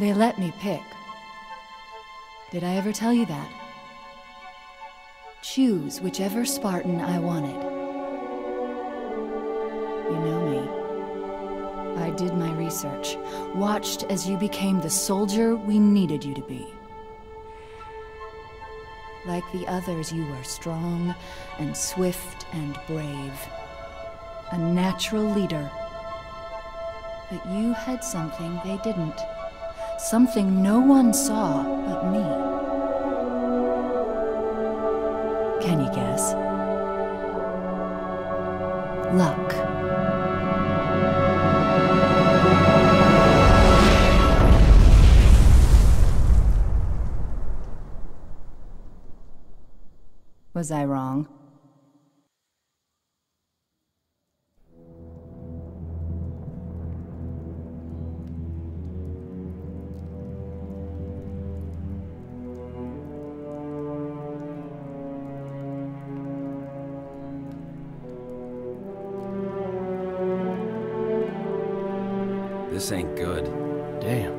They let me pick. Did I ever tell you that? Choose whichever Spartan I wanted. You know me. I did my research, watched as you became the soldier we needed you to be. Like the others, you were strong and swift and brave. A natural leader. But you had something they didn't. Something no one saw but me. Can you guess? Luck. Was I wrong? This ain't good. Damn.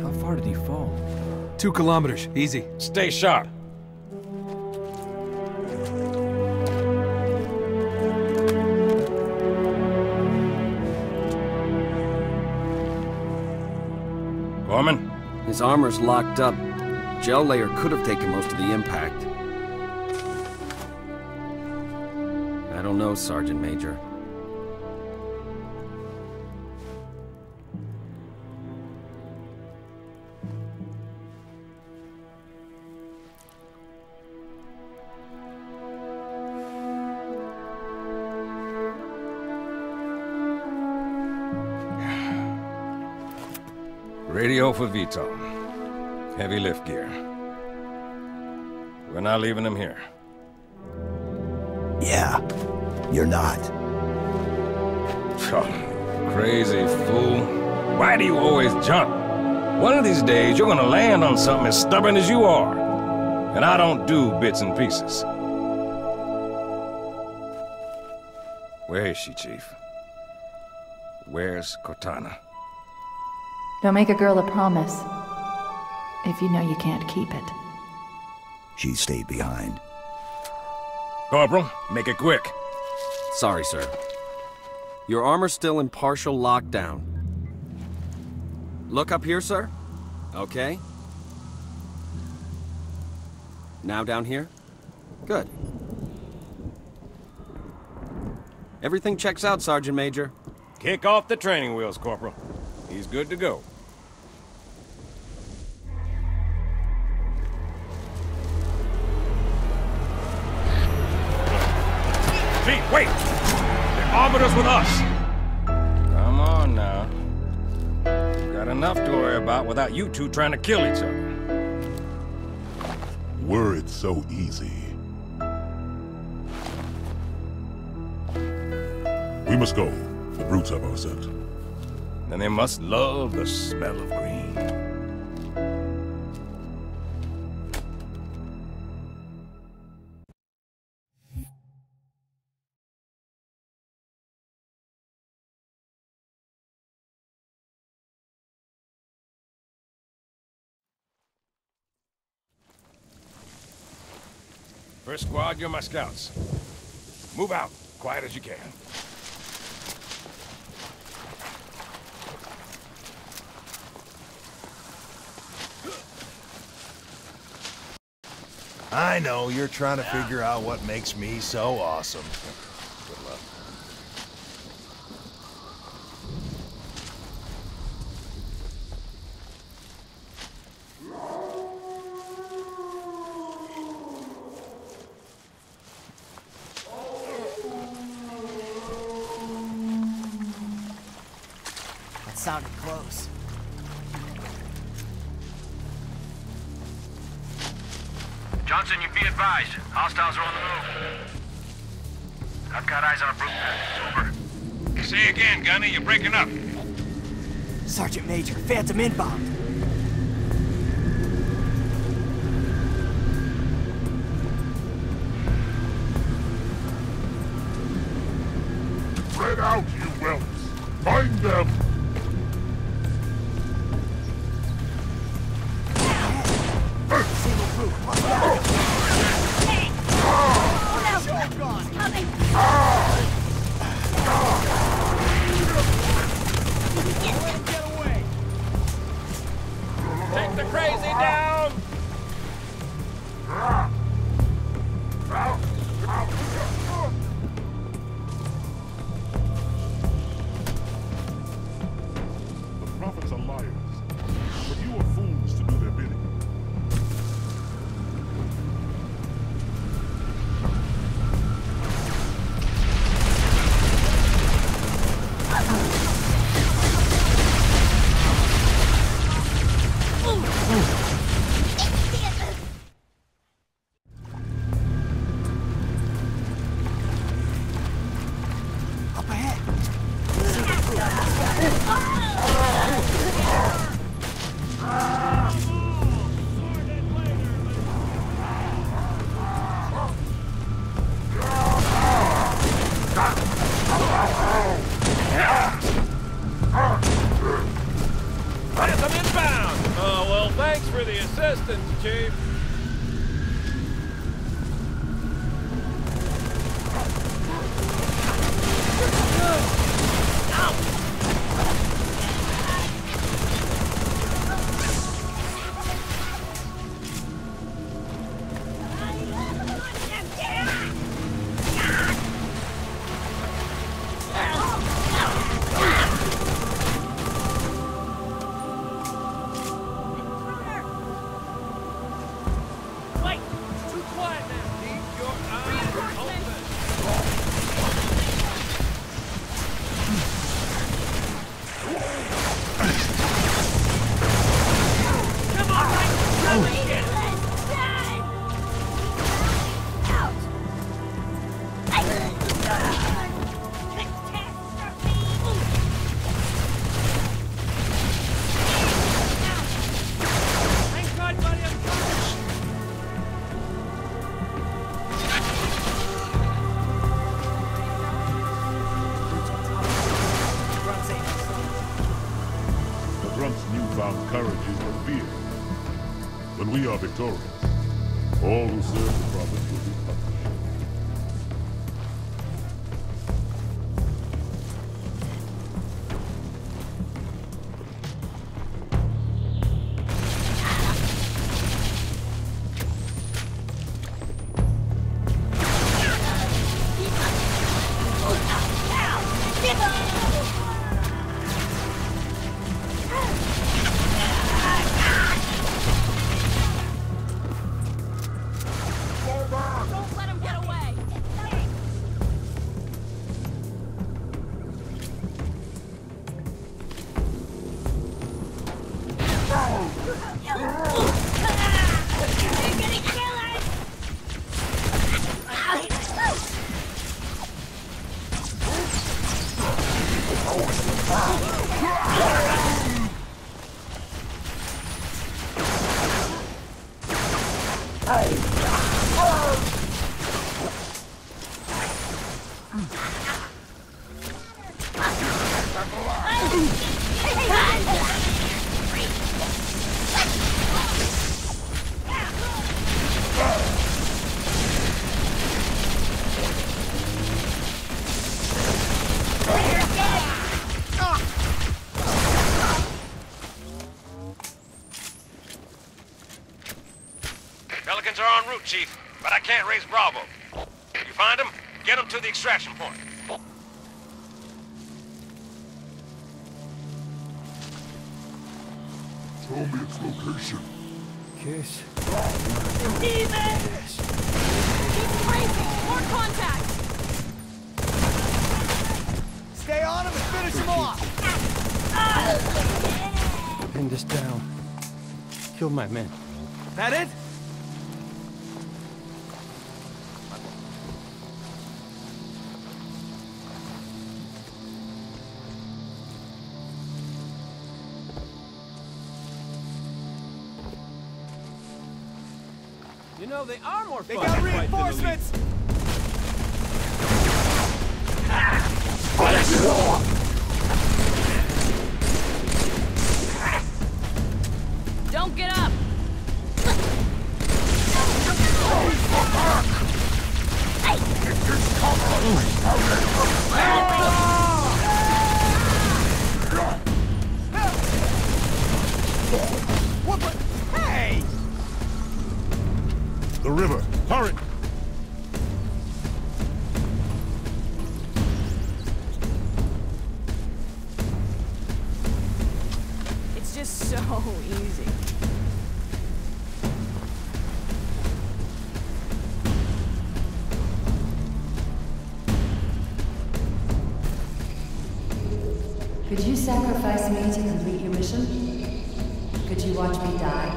How far did he fall? 2 kilometers. Easy. Stay sharp. Gorman? His armor's locked up. Gel layer could have taken most of the impact. I don't know, Sergeant Major. Radio for Vito. Heavy lift gear. We're not leaving him here. Yeah, you're not. Oh, crazy fool. Why do you always jump? One of these days, you're gonna land on something as stubborn as you are. And I don't do bits and pieces. Where is she, Chief? Where's Cortana? Don't make a girl a promise, if you know you can't keep it. She stayed behind. Corporal, make it quick. Sorry, sir. Your armor's still in partial lockdown. Look up here, sir. Okay. Now down here? Good. Everything checks out, Sergeant Major. Kick off the training wheels, Corporal. He's good to go. Chief, wait! The Arbiter's with us! Come on now. We've got enough to worry about without you two trying to kill each other. Were it so easy. We must go. The brutes have our scent. And they must love the smell of green. First squad, you're my scouts. Move out, quiet as you can. I know, you're trying to figure out what makes me so awesome. Good luck. That sounded close. Johnson, you be advised. Hostiles are on the move. I've got eyes on a brute. Over. Say again, Gunny, you're breaking up. Sergeant Major, Phantom inbound. Spread out, you whelps. Find them. distance, Chief. Chief, but I can't raise Bravo. You find him, get him to the extraction point. Show me its location. Kiss. Demon! Keep racing! More contact! Stay on him and finish him off! Pin this down. Killed my men. That it? You know, they are more fun. They got reinforcements! Don't get up! Hey! The river. Hurry! It's just so easy. Could you sacrifice me to complete your mission? Could you watch me die?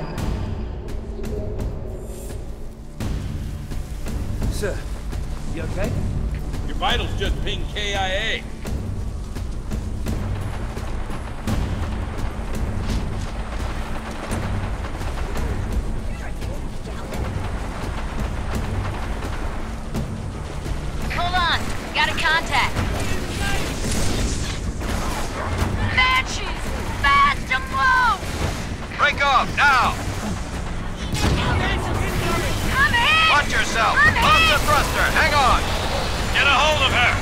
Sir, you okay? Your vitals just pinged KIA. Hold on, got a contact. Banshees, fast and low! Break off, now! yourself. Off the thruster. Hang on. Get a hold of her.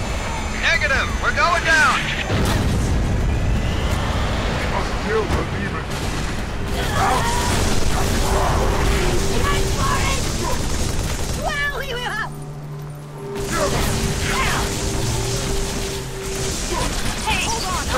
Negative. We're going down. I still believe it. Wow, you up. Hey, hold on.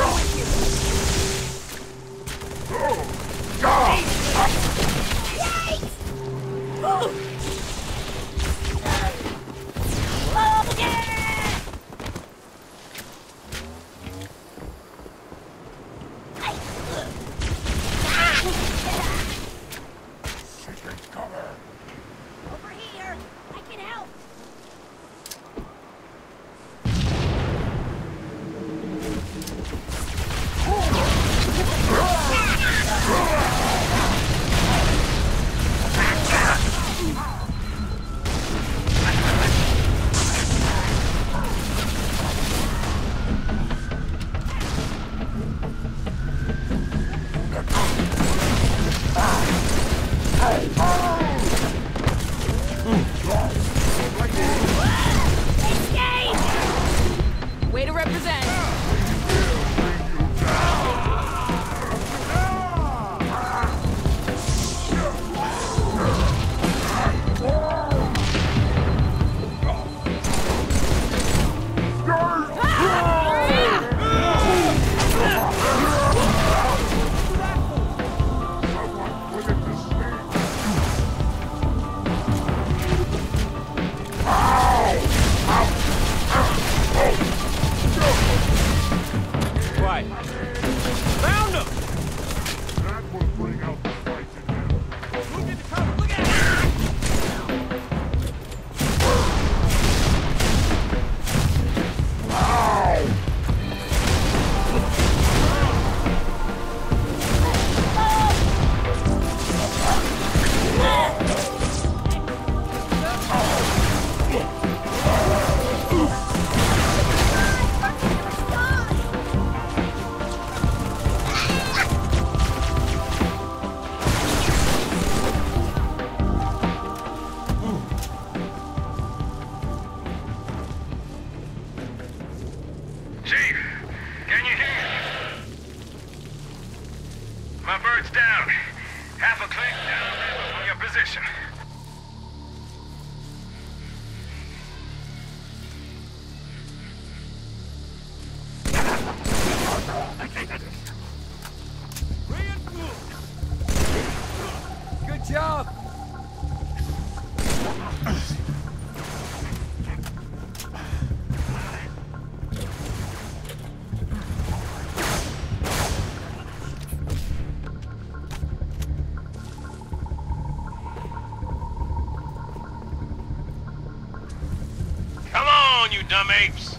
Dumb apes.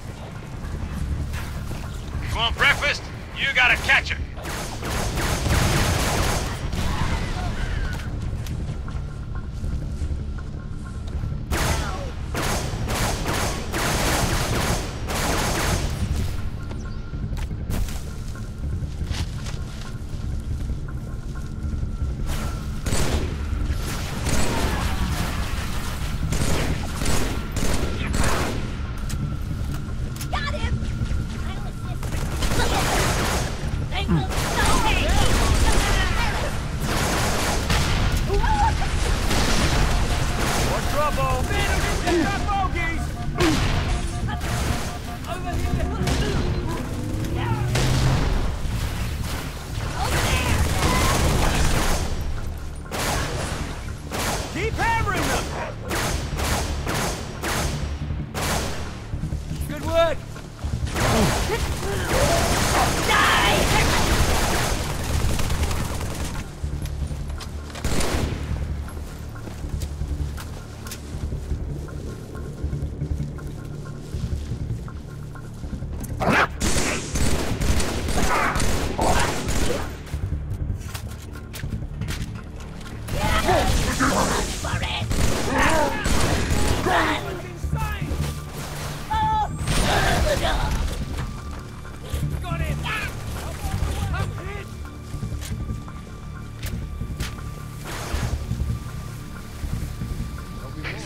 You want breakfast? You gotta catch it.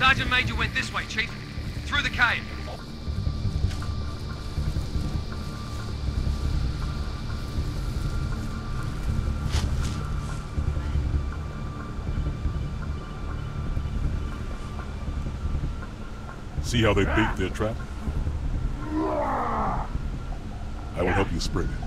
Sergeant Major went this way, Chief. Through the cave. See how they bait their trap? I will help you spring it.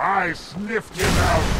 I sniffed him out!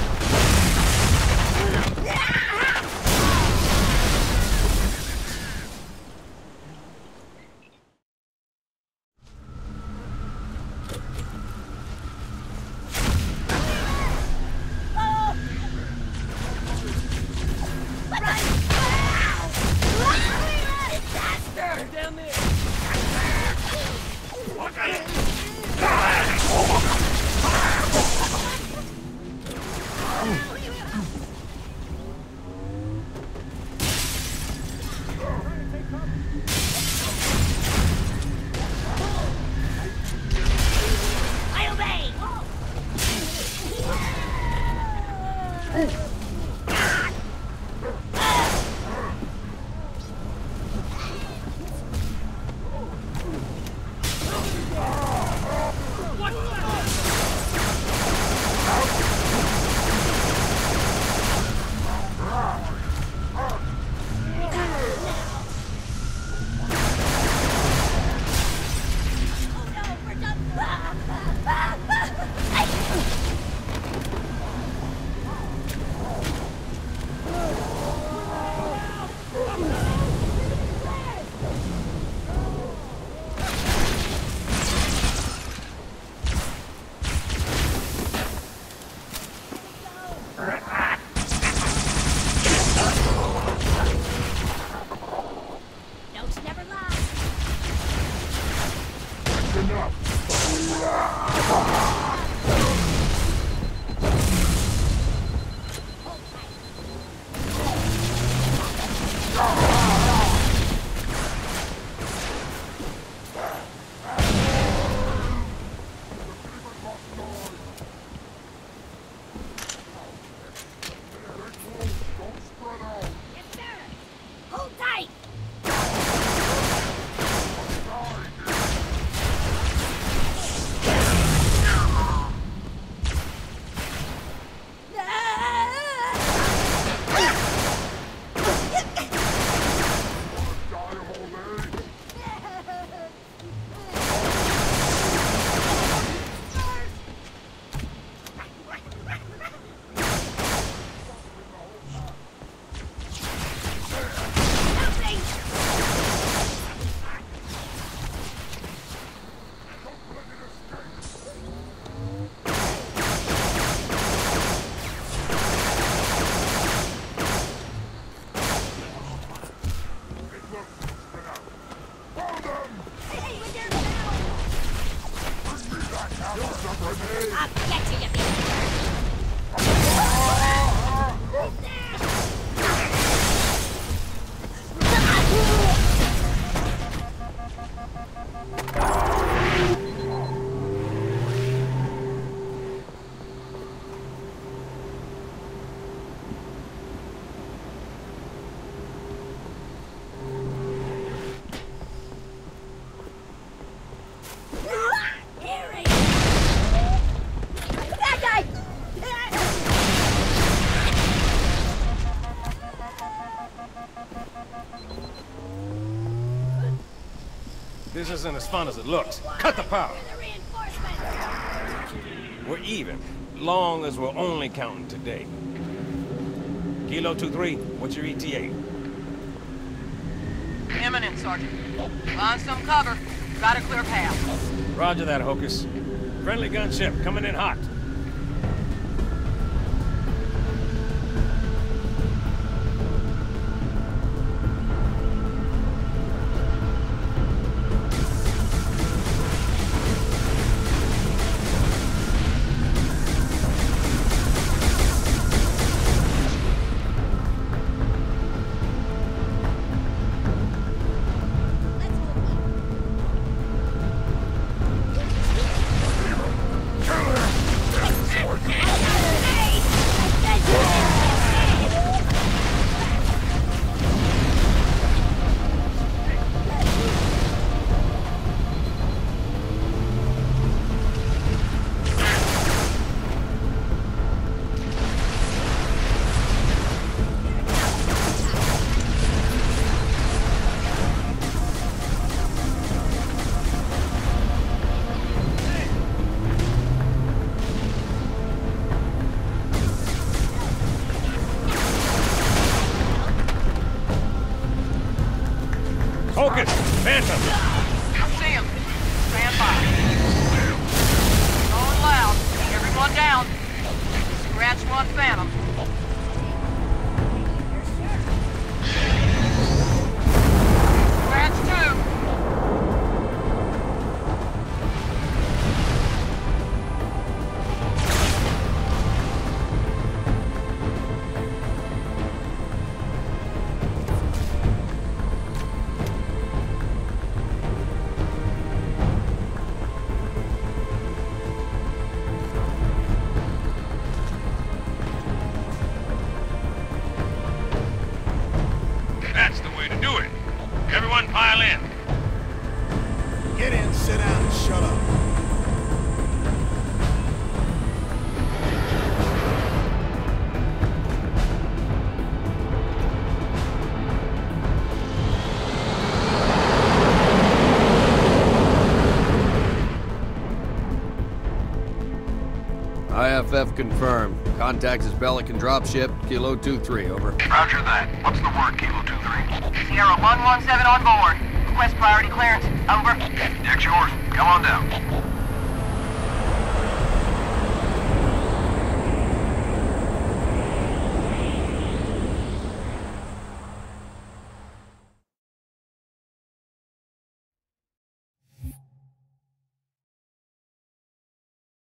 This isn't as fun as it looks. Cut the power! We're even, long as we're only counting today. Kilo 23, what's your ETA? Imminent, Sergeant. On some cover. Got a clear path. Roger that, Hocus. Friendly gunship coming in hot. Focus! Phantom! I see him. Stand by. Going loud. Everyone down. Scratch one Phantom. IFF confirmed. Contacts is Belican dropship, Kilo 23, over. Roger that. What's the word, Kilo 23? Sierra 117 on board. Request priority clearance, over. Deck's yours. Come on down.